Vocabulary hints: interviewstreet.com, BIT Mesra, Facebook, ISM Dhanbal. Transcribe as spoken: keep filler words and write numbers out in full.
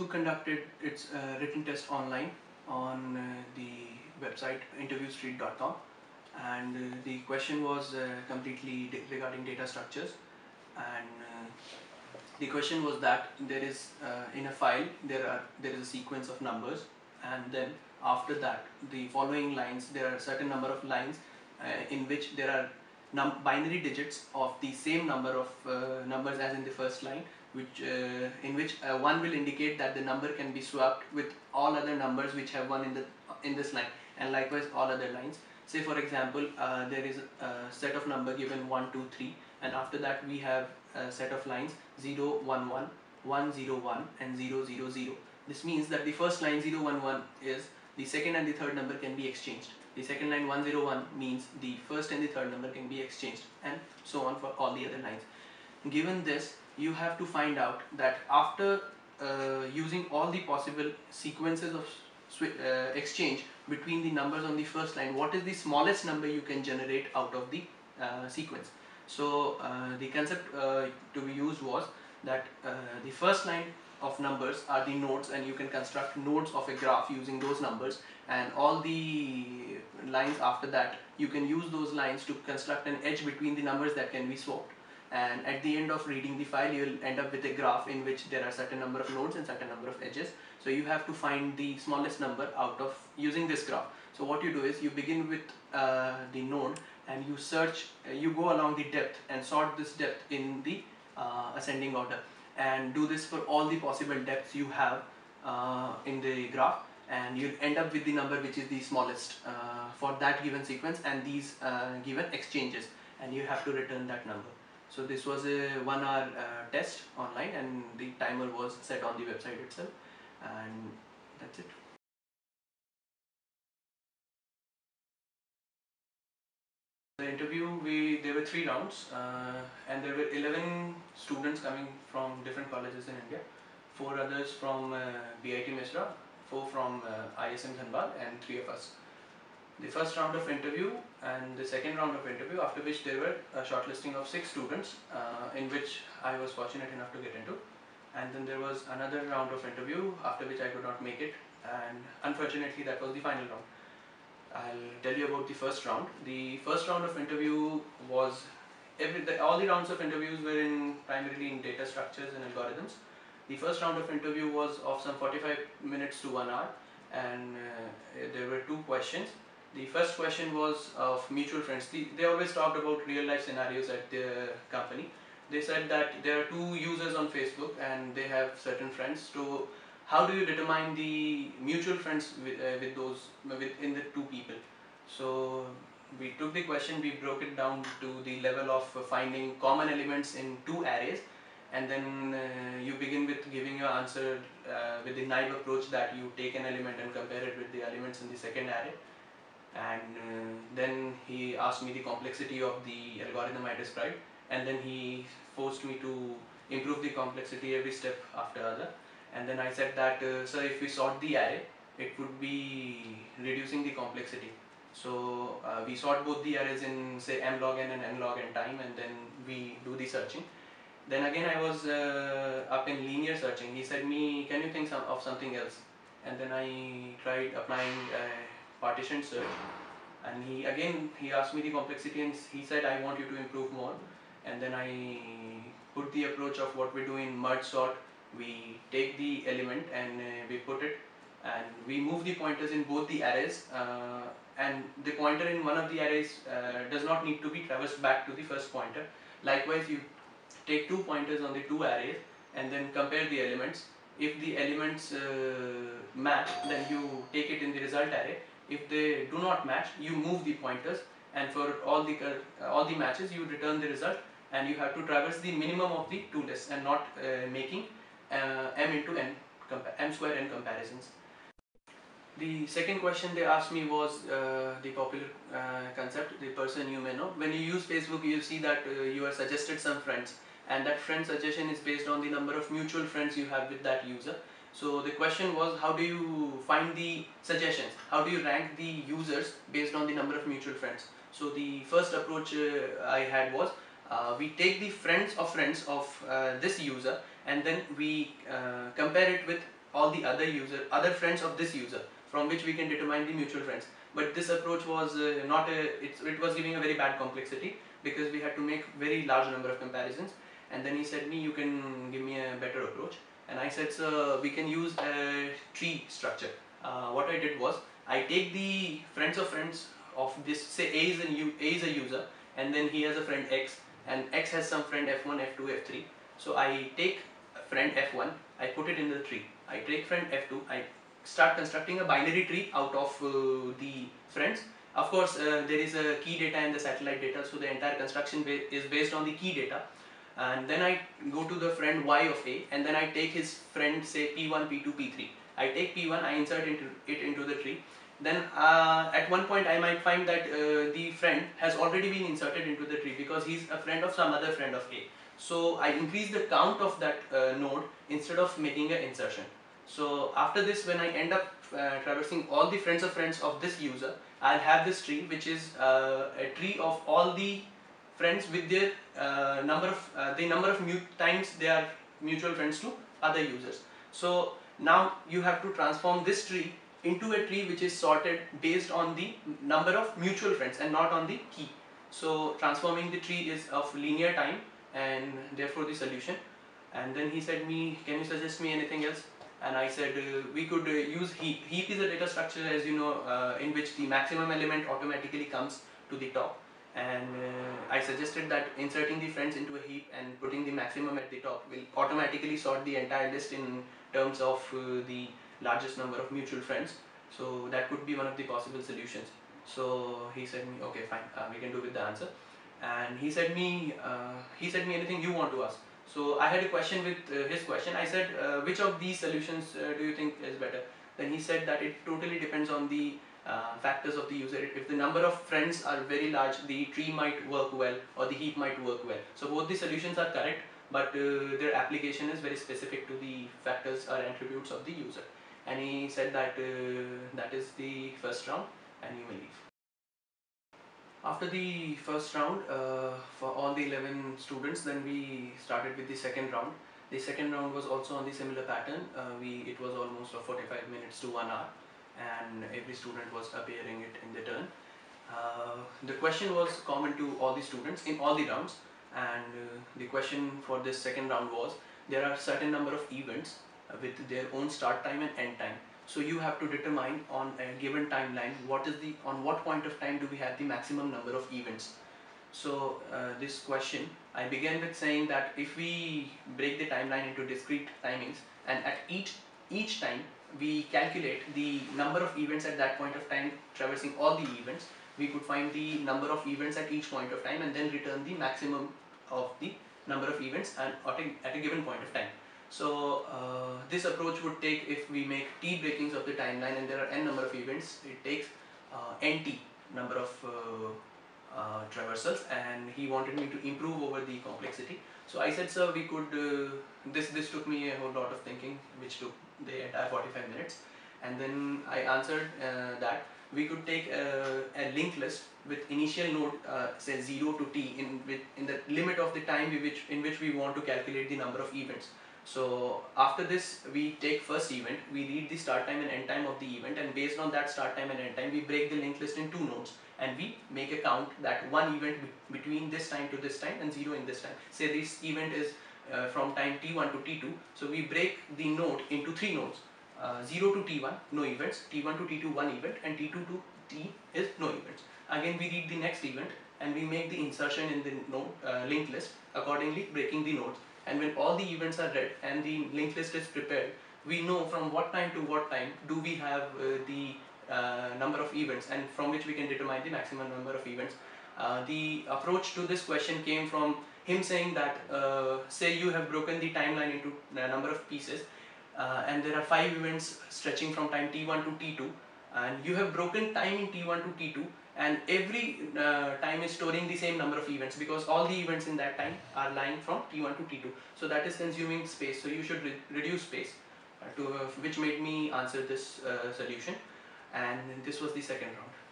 who conducted its uh, written test online on uh, the website interview street dot com, and uh, the question was uh, completely regarding data structures, and uh, the question was that there is uh, in a file there are there is a sequence of numbers, and then after that the following lines, there are a certain number of lines uh, in which there are num binary digits of the same number of uh, numbers as in the first line, which uh, in which uh, one will indicate that the number can be swapped with all other numbers which have one in the in this line, and likewise all other lines. Say for example, uh, there is a set of number given one two three, and after that we have a set of lines zero one one, one zero one and zero zero zero. This means that the first line zero one one is the second and the third number can be exchanged. The second line one zero one means the first and the third number can be exchanged, and so on for all the other lines. Given this, you have to find out that after uh, using all the possible sequences of uh, exchange between the numbers on the first line, what is the smallest number you can generate out of the uh, sequence. So uh, the concept uh, to be used was that uh, the first line of numbers are the nodes, and you can construct nodes of a graph using those numbers, and all the lines after that you can use those lines to construct an edge between the numbers that can be swapped, and at the end of reading the file you will end up with a graph in which there are certain number of nodes and certain number of edges. So you have to find the smallest number out of using this graph. So what you do is you begin with uh, the node, and you search uh, you go along the depth and sort this depth in the uh, ascending order, and do this for all the possible depths you have uh, in the graph, and you'll end up with the number which is the smallest uh, for that given sequence and these uh, given exchanges, and you have to return that number. So this was a one hour uh, test online, and the timer was set on the website itself, and that's it. The interview, we there were three rounds, uh, and there were eleven students coming from different colleges in India, four others from uh, B I T Mesra, four from uh, I S M Dhanbal, and three of us. The first round of interview and the second round of interview, after which there were a shortlisting of six students, uh, in which I was fortunate enough to get into, and then there was another round of interview after which I could not make it, and unfortunately that was the final round. I'll tell you about the first round. The first round of interview was, every, the, all the rounds of interviews were in primarily in data structures and algorithms. The first round of interview was of some forty-five minutes to one hour, and uh, there were two questions. The first question was of mutual friends. The, they always talked about real life scenarios at their company. They said that there are two users on Facebook and they have certain friends. So how do you determine the mutual friends with, uh, with those within the two people? So we took the question, we broke it down to the level of uh, finding common elements in two arrays, and then uh, you begin with giving your answer uh, with the naive approach that you take an element and compare it with the elements in the second array. And uh, then he asked me the complexity of the algorithm I described, and then he forced me to improve the complexity every step after other. And then I said that, uh, sir, if we sort the array, it would be reducing the complexity. So uh, we sort both the arrays in, say, m log n and n log n time, and then we do the searching. Then again I was uh, up in linear searching. He said me, can you think some of something else? And then I tried applying uh, partition search, and he again he asked me the complexity, and he said I want you to improve more. And then I put the approach of what we do in merge sort. We take the element and uh, we put it, and we move the pointers in both the arrays, uh, and the pointer in one of the arrays uh, does not need to be traversed back to the first pointer. Likewise, you take two pointers on the two arrays and then compare the elements. If the elements uh, match, then you take it in the result array. If they do not match, you move the pointers, and for all the uh, all the matches you return the result, and you have to traverse the minimum of the two lists and not uh, making Uh, m into n, m square n comparisons. The second question they asked me was uh, the popular uh, concept, the person you may know. When you use Facebook, you see that uh, you are suggested some friends, and that friend suggestion is based on the number of mutual friends you have with that user. So the question was, how do you find the suggestions? How do you rank the users based on the number of mutual friends? So the first approach uh, I had was, uh, we take the friends of friends of uh, this user, and then we uh, compare it with all the other user, other friends of this user, from which we can determine the mutual friends. But this approach was uh, not a, it, it was giving a very bad complexity, because we had to make very large number of comparisons. And then he said me, you can give me a better approach. And I said, sir, we can use a tree structure. Uh, what I did was, I take the friends of friends of this, say A is, an U, A is a user, and then he has a friend X, and X has some friend F one, F two, F three. So I take friend F one, I put it in the tree. I take friend F two, I start constructing a binary tree out of uh, the friends. Of course, uh, there is a key data and the satellite data, so the entire construction ba is based on the key data. And then I go to the friend Y of A, and then I take his friend, say P one, P two, P three. I take P one, I insert into it into the tree. Then uh, at one point I might find that uh, the friend has already been inserted into the tree, because he's a friend of some other friend of A. So I increase the count of that uh, node instead of making an insertion. So after this, when I end up uh, traversing all the friends of friends of this user, I'll have this tree, which is uh, a tree of all the friends with their uh, number of uh, the number of mute times they are mutual friends to other users. So now you have to transform this tree into a tree which is sorted based on the number of mutual friends and not on the key. So transforming the tree is of linear time, and therefore the solution. And then he said me, can you suggest me anything else? And I said uh, we could uh, use heap. Heap is a data structure, as you know, uh, in which the maximum element automatically comes to the top. And uh, I suggested that inserting the friends into a heap and putting the maximum at the top will automatically sort the entire list in terms of uh, the largest number of mutual friends. So that could be one of the possible solutions. So he said me, okay, fine, uh, we can do with the answer. And he said me, uh, he said me anything you want to ask. So I had a question with uh, his question. I said, uh, which of these solutions uh, do you think is better? Then he said that it totally depends on the uh, factors of the user. If the number of friends are very large, the tree might work well or the heap might work well. So both the solutions are correct, but uh, their application is very specific to the factors or attributes of the user. And he said that uh, that is the first round and you may leave. After the first round, uh, for all the eleven students, then we started with the second round. The second round was also on the similar pattern. Uh, we, it was almost forty-five minutes to one hour, and every student was appearing it in the turn. Uh, the question was common to all the students in all the rounds, and uh, the question for this second round was, there are certain number of events with their own start time and end time. So you have to determine on a given timeline what is the on what point of time do we have the maximum number of events. So uh, this question, I began with saying that if we break the timeline into discrete timings, and at each each time we calculate the number of events at that point of time traversing all the events, we could find the number of events at each point of time and then return the maximum of the number of events and at a, at a given point of time. So uh, this approach would take, if we make t breakings of the timeline and there are n number of events, it takes uh, nt number of uh, uh, traversals, and he wanted me to improve over the complexity. So I said, sir, we could, uh, this, this took me a whole lot of thinking, which took the entire forty-five minutes. And then I answered uh, that we could take a, a linked list with initial node, uh, say zero to t, in, with, in the limit of the time in which, in which we want to calculate the number of events. So after this, we take first event, we read the start time and end time of the event, and based on that start time and end time, we break the linked list in two nodes, and we make a count that one event be between this time to this time and zero in this time. Say this event is uh, from time t one to t two, so we break the node into three nodes, uh, zero to t one, no events, t one to t two, one event, and t two to t is no events. Again, we read the next event, and we make the insertion in the node uh, linked list, accordingly breaking the nodes. And when all the events are read and the linked list is prepared, we know from what time to what time do we have uh, the uh, number of events, and from which we can determine the maximum number of events. Uh, the approach to this question came from him saying that, uh, say you have broken the timeline into a number of pieces, uh, and there are five events stretching from time t one to t two, and you have broken time in t one to t two, and every uh, time is storing the same number of events, because all the events in that time are lying from t one to t two. So that is consuming space, so you should re reduce space, uh, to, uh, which made me answer this uh, solution. And this was the second round.